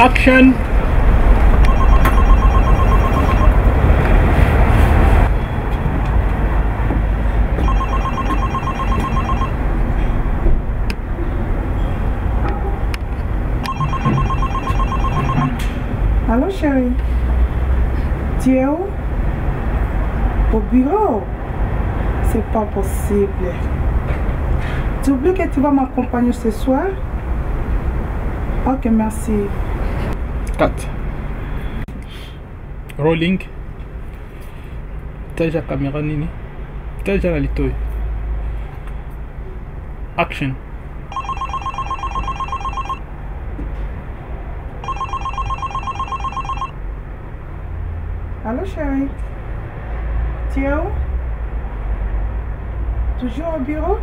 option. Hello, Sherry. Dieu, au bureau, c'est pas possible. Tu oublies que tu vas m'accompagner ce soir? Ok, merci. Cut. Rolling. Taja caméra nini. Taja la litoy. Action. Allô chérie, Théo, toujours au bureau?